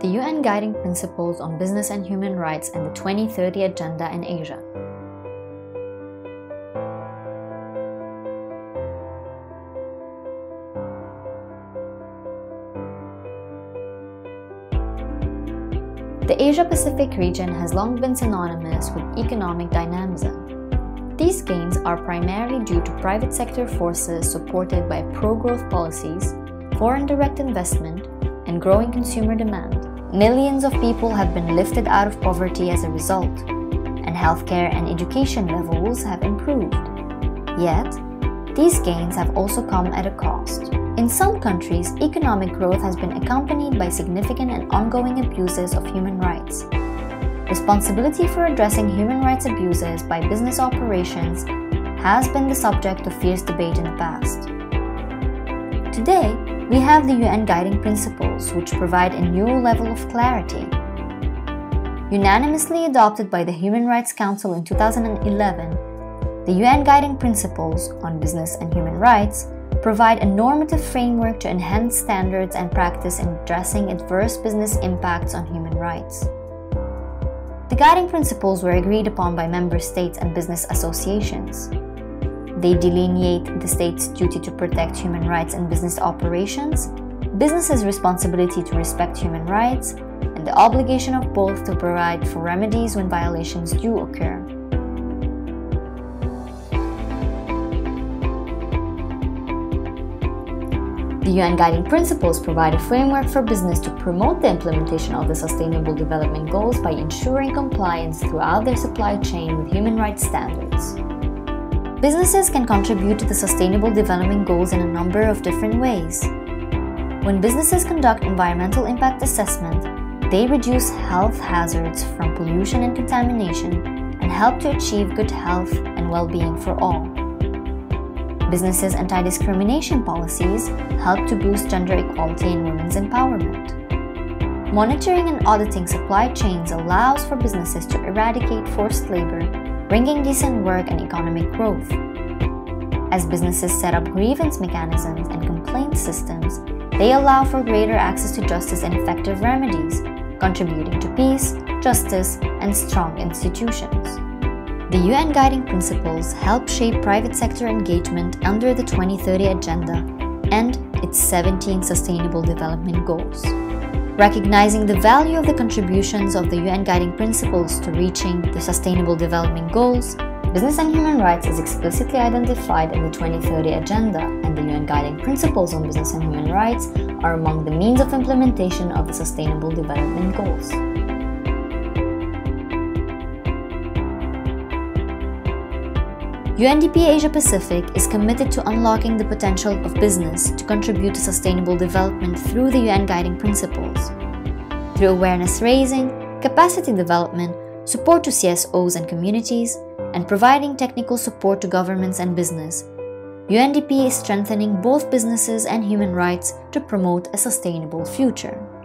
the UN Guiding Principles on Business and Human Rights and the 2030 Agenda in Asia. The Asia-Pacific region has long been synonymous with economic dynamism. These gains are primarily due to private sector forces supported by pro-growth policies, foreign direct investment, and growing consumer demand. Millions of people have been lifted out of poverty as a result, and healthcare and education levels have improved. Yet, these gains have also come at a cost. In some countries, economic growth has been accompanied by significant and ongoing abuses of human rights. Responsibility for addressing human rights abuses by business operations has been the subject of fierce debate in the past. Today, we have the UN Guiding Principles, which provide a new level of clarity. Unanimously adopted by the Human Rights Council in 2011, the UN Guiding Principles on Business and Human Rights provide a normative framework to enhance standards and practice in addressing adverse business impacts on human rights. The guiding principles were agreed upon by member states and business associations. They delineate the state's duty to protect human rights in business operations, businesses' responsibility to respect human rights, and the obligation of both to provide for remedies when violations do occur. The UN Guiding Principles provide a framework for business to promote the implementation of the Sustainable Development Goals by ensuring compliance throughout their supply chain with human rights standards. Businesses can contribute to the Sustainable Development Goals in a number of different ways. When businesses conduct environmental impact assessment, they reduce health hazards from pollution and contamination and help to achieve good health and well-being for all. Businesses' anti-discrimination policies help to boost gender equality and women's empowerment. Monitoring and auditing supply chains allows for businesses to eradicate forced labor, bringing decent work and economic growth. As businesses set up grievance mechanisms and complaint systems, they allow for greater access to justice and effective remedies, contributing to peace, justice, and strong institutions. The UN Guiding Principles help shape private sector engagement under the 2030 Agenda and its 17 Sustainable Development Goals. Recognizing the value of the contributions of the UN Guiding Principles to reaching the Sustainable Development Goals, business and human rights is explicitly identified in the 2030 Agenda, and the UN Guiding Principles on Business and Human Rights are among the means of implementation of the Sustainable Development Goals. UNDP Asia Pacific is committed to unlocking the potential of business to contribute to sustainable development through the UN Guiding Principles. Through awareness raising, capacity development, support to CSOs and communities, and providing technical support to governments and business, UNDP is strengthening both businesses and human rights to promote a sustainable future.